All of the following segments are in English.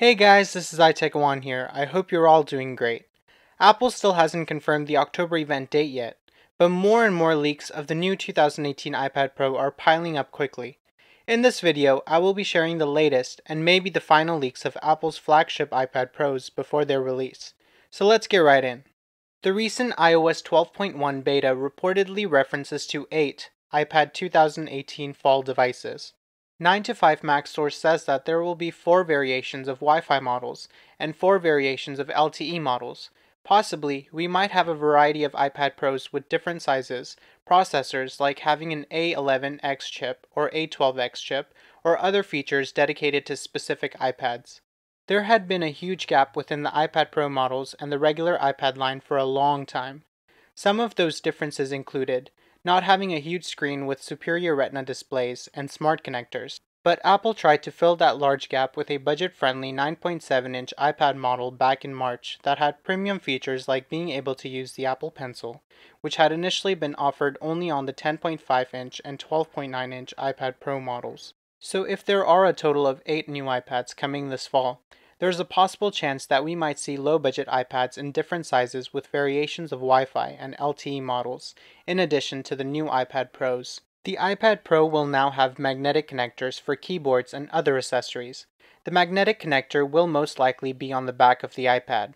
Hey guys, this is iTechAwan here. I hope you're all doing great. Apple still hasn't confirmed the October event date yet, but more and more leaks of the new 2018 iPad Pro are piling up quickly. In this video, I will be sharing the latest and maybe the final leaks of Apple's flagship iPad Pros before their release. So let's get right in. The recent iOS 12.1 beta reportedly references to 8 iPad 2018 fall devices. 9to5Mac source says that there will be 4 variations of Wi-Fi models and 4 variations of LTE models. Possibly, we might have a variety of iPad Pros with different sizes, processors like having an A11X chip or A12X chip, or other features dedicated to specific iPads. There had been a huge gap within the iPad Pro models and the regular iPad line for a long time. Some of those differences included not having a huge screen with superior Retina displays and smart connectors, but Apple tried to fill that large gap with a budget-friendly 9.7-inch iPad model back in March that had premium features like being able to use the Apple Pencil, which had initially been offered only on the 10.5-inch and 12.9-inch iPad Pro models. So if there are a total of 8 new iPads coming this fall, there's a possible chance that we might see low-budget iPads in different sizes with variations of Wi-Fi and LTE models, in addition to the new iPad Pros. The iPad Pro will now have magnetic connectors for keyboards and other accessories. The magnetic connector will most likely be on the back of the iPad.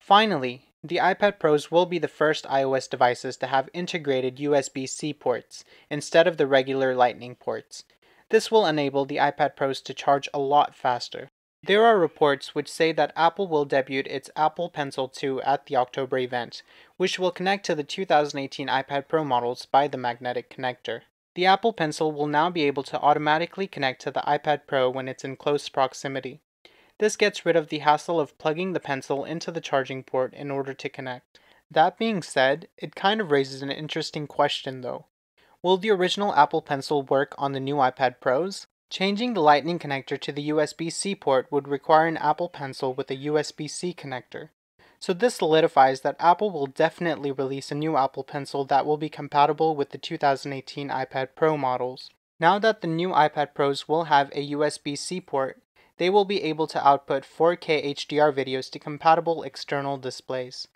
Finally, the iPad Pros will be the first iOS devices to have integrated USB-C ports, instead of the regular Lightning ports. This will enable the iPad Pros to charge a lot faster. There are reports which say that Apple will debut its Apple Pencil 2 at the October event, which will connect to the 2018 iPad Pro models by the magnetic connector. The Apple Pencil will now be able to automatically connect to the iPad Pro when it's in close proximity. This gets rid of the hassle of plugging the pencil into the charging port in order to connect. That being said, it kind of raises an interesting question though. Will the original Apple Pencil work on the new iPad Pros? Changing the Lightning connector to the USB-C port would require an Apple Pencil with a USB-C connector. So this solidifies that Apple will definitely release a new Apple Pencil that will be compatible with the 2018 iPad Pro models. Now that the new iPad Pros will have a USB-C port, they will be able to output 4K HDR videos to compatible external displays.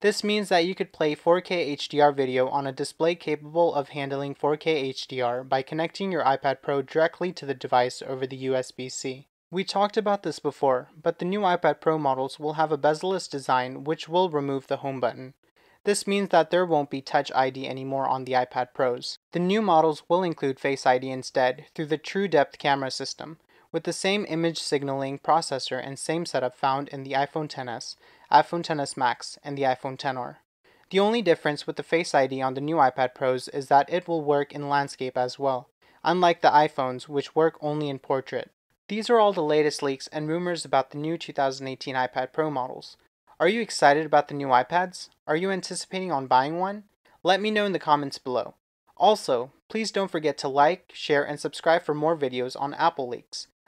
This means that you could play 4K HDR video on a display capable of handling 4K HDR by connecting your iPad Pro directly to the device over the USB-C. We talked about this before, but the new iPad Pro models will have a bezel-less design which will remove the home button. This means that there won't be Touch ID anymore on the iPad Pros. The new models will include Face ID instead through the TrueDepth camera system, with the same image signaling processor and same setup found in the iPhone XS, iPhone XS Max, and the iPhone XR. The only difference with the Face ID on the new iPad Pros is that it will work in landscape as well, unlike the iPhones, which work only in portrait. These are all the latest leaks and rumors about the new 2018 iPad Pro models. Are you excited about the new iPads? Are you anticipating on buying one? Let me know in the comments below. Also, please don't forget to like, share, and subscribe for more videos on Apple leaks.